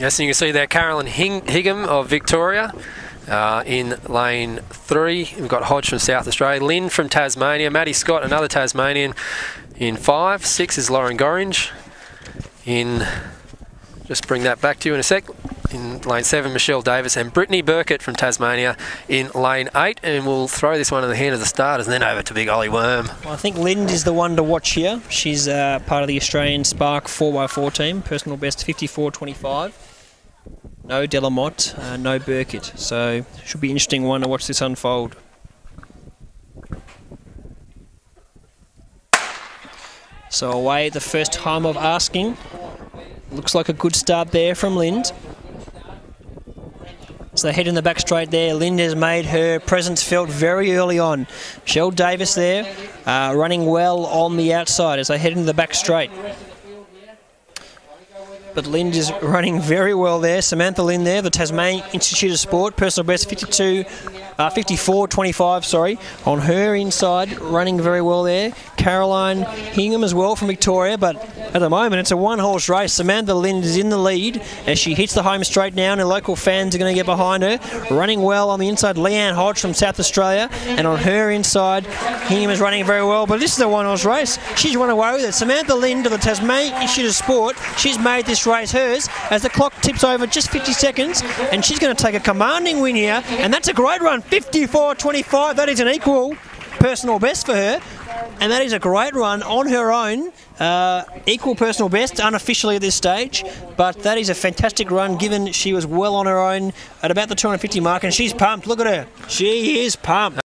Yes, and you can see there Caroline Higham of Victoria in lane 3. We've got Hodge from South Australia, Lind from Tasmania, Maddie Scott, another Tasmanian, in 5. 6 is Lauren Gorringe. In, just bring that back to you in a sec. In lane 7, Michelle Davis and Brittany Burkett from Tasmania in lane 8. And we'll throw this one in the hand of the starters and then over to big Ollie Worm. Well, I think Lind is the one to watch here. She's part of the Australian Spark 4x4 team, personal best 54.25. No Delamotte, no Burkett. So should be an interesting one to watch this unfold. So away the first time of asking. Looks like a good start there from Lind. So head in the back straight there. Lind has made her presence felt very early on. Michelle Davis there running well on the outside as they head into the back straight. But Lind is running very well there. Samantha Lind there, the Tasman Institute of Sport, personal best 54.25, sorry, on her inside, running very well there. Caroline Higham as well from Victoria, but at the moment it's a one-horse race. Samantha Lind is in the lead as she hits the home straight now, and her local fans are going to get behind her. Running well on the inside, Leanne Hodge from South Australia, and on her inside, Higham is running very well, but this is a one-horse race. She's run away with it. Samantha Lind of the Tasman Institute of Sport, she's made this race hers as the clock tips over just 50 seconds, and she's going to take a commanding win here, and that's a great run, 54.25. That is an equal personal best for her, and that is a great run on her own, equal personal best unofficially at this stage, but that is a fantastic run given she was well on her own at about the 250 mark, and she's pumped. Look at her, she is pumped.